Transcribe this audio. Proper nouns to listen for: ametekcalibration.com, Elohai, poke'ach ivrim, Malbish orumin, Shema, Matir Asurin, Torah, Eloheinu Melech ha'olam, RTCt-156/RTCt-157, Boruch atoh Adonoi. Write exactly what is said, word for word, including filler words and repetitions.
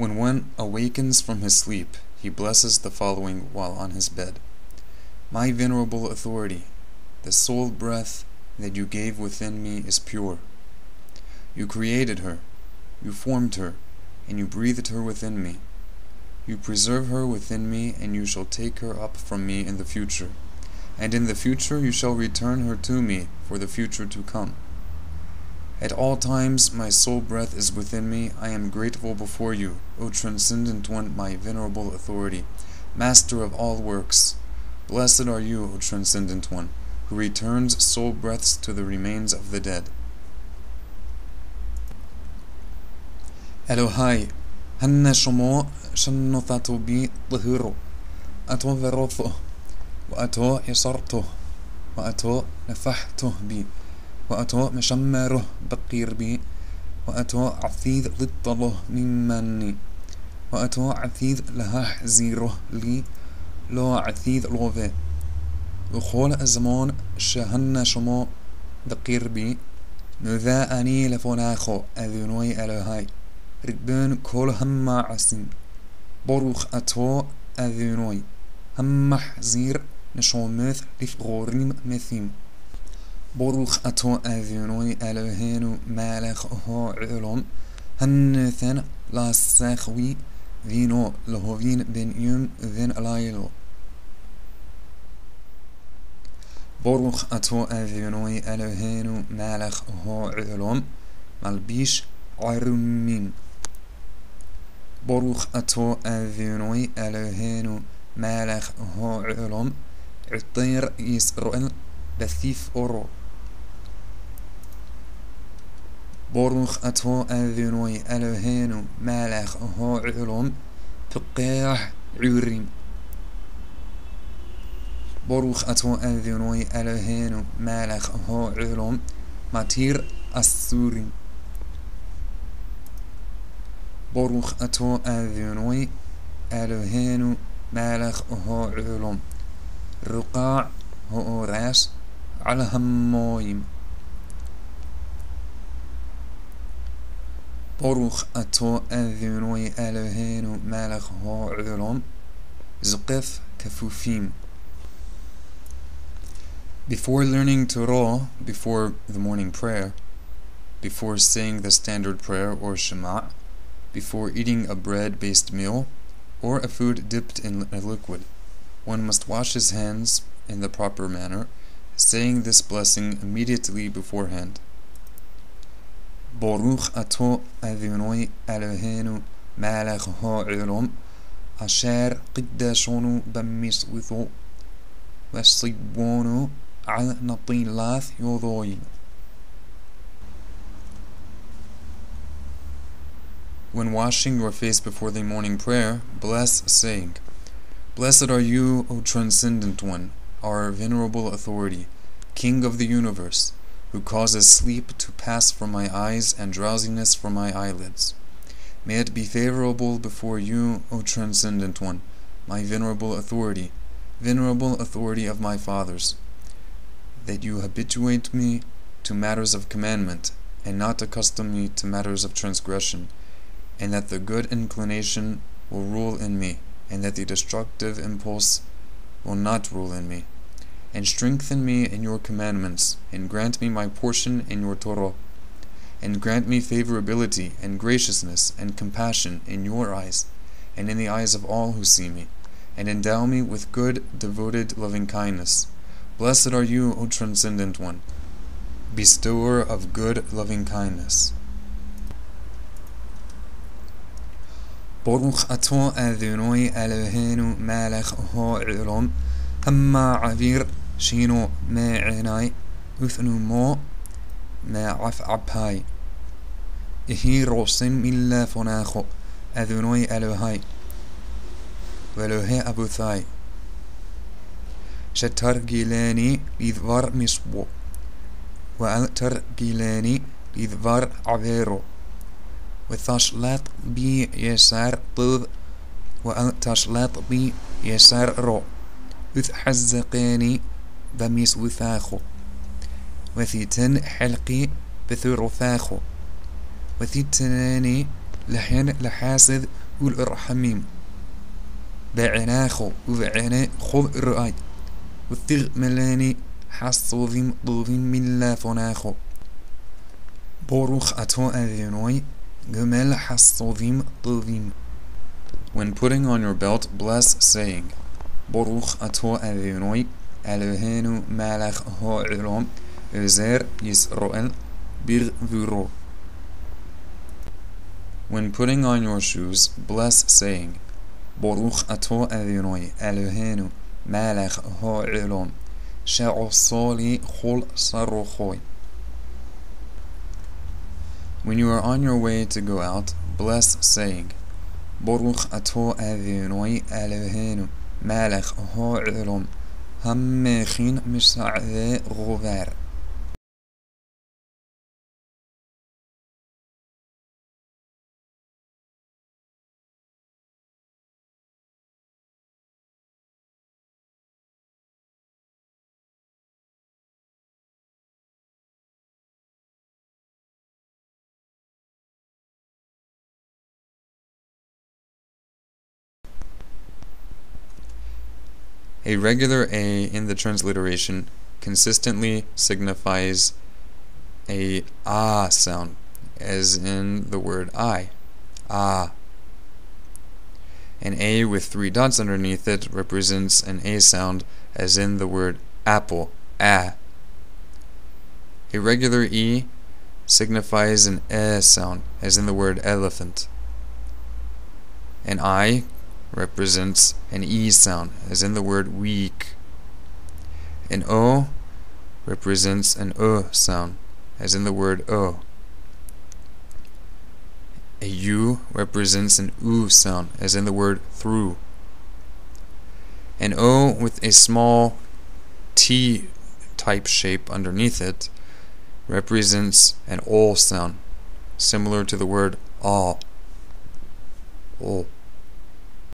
When one awakens from his sleep, he blesses the following while on his bed. My venerable authority, the soul breath that you gave within me is pure. You created her, you formed her, and you breathed her within me. You preserve her within me, and you shall take her up from me in the future. And in the future you shall return her to me for the future to come. At all times my soul breath is within me. I am grateful before you, O Transcendent One, my venerable authority, Master of all works. Blessed are you, O Transcendent One, who returns soul breaths to the remains of the dead. Elohai, Hanna Shomo, Shannothato Bi Lahuro, Ato Verotho, Waato Yasarto, Waato Nafahto Bi. وأتو مشمره بقير بي وأتو عثيذ للطله مماني وأتو عثيذ لها حزيره لي لو عثيذ لوفي وخول أزمان شهن شمو بقير بي نذا أني لفناخو أذنوي ألهاي ربان كل هم عسن بروخ أتو أذنوي هم حزير نشومث لفغوريم مثيم Boruch atoh Adonoi Eloheinu Melech ha'olam Hannathan la'asachwi vino lehovin ben yom ben alaylo Boruch atoh Adonoi Eloheinu Melech ha'olam Malbish orumin Boruch atoh Adonoi Eloheinu Melech ha'olam Utir Yisrael Bathif oro Boruch atoh Adonoi Eloheinu Melech ha'olam poke'ach ivrim Boruch atoh Adonoi Eloheinu Melech ha'olam Matir Asurin Boruch atoh Adonoi Eloheinu Melech ha'olam Ruqa' ha'oras al hammoim Boruch atoh Adonoi Eloheinu Melech ha'olam Zqif kafufim. Before learning Torah, before the morning prayer, before saying the standard prayer or Shema, before eating a bread-based meal, or a food dipped in a liquid, one must wash his hands in the proper manner, saying this blessing immediately beforehand. Boruch atoh Adonoi Eloheinu Melech ha'olam Asher qiddashonu b'miswitho V'sibonu al natilath yodoyin. When washing your face before the morning prayer, bless, saying, Blessed are you, O Transcendent One, our venerable authority, King of the universe, who causes sleep to pass from my eyes and drowsiness from my eyelids. May it be favorable before you, O Transcendent One, my venerable authority, venerable authority of my fathers, that you habituate me to matters of commandment, and not accustom me to matters of transgression, and that the good inclination will rule in me, and that the destructive impulse will not rule in me. And strengthen me in your commandments, and grant me my portion in your Torah, and grant me favorability and graciousness and compassion in your eyes, and in the eyes of all who see me, and endow me with good, devoted loving-kindness. Blessed are you, O Transcendent One, bestower of good loving-kindness. Boruch atoh Adonoi Eloheinu Melech ha'olam Amma avir shino ma'anai uthnu mo ma'af'abhai Ihi rosin milla fonakho Adonoi Elohai Velohe abuthai Shatar gilani lidvar misbo Wa'altar gilani lidvar avero Wa'tashlat bi yasar tud Wa'tashlat bi yasar ro أثحزقاني بميس وثاخو وثيتن حلقي بثرثاخو وثيتناني لحين لحاسد ולרחמים בעינייך ובעיני חברי ותגמלני חסובים טובים מלפניך. Boruch atoh Adonoi גמל חסובים טובים. When putting on your belt, bless, saying, Boruch atoh Adonoi, Eloheinu Melech ha'olam, Ezer Yisrael Birvuro. When putting on your shoes, bless, saying, Boruch atoh Adonoi, Eloheinu Melech ha'olam, She'osali chol sarochoi. When you are on your way to go out, bless, saying, Boruch atoh Adonoi Eloheinu Melech ha'olam Hamechin Misha'adeh Gover. A regular A in the transliteration consistently signifies a ah sound, as in the word I, ah. An A with three dots underneath it represents an A sound, as in the word apple, ah. A regular E signifies an eh sound, as in the word elephant. An I represents an E sound, as in the word weak. An O represents an O sound, as in the word O. A U represents an U sound, as in the word through. An O with a small T type shape underneath it represents an O sound, similar to the word all. All.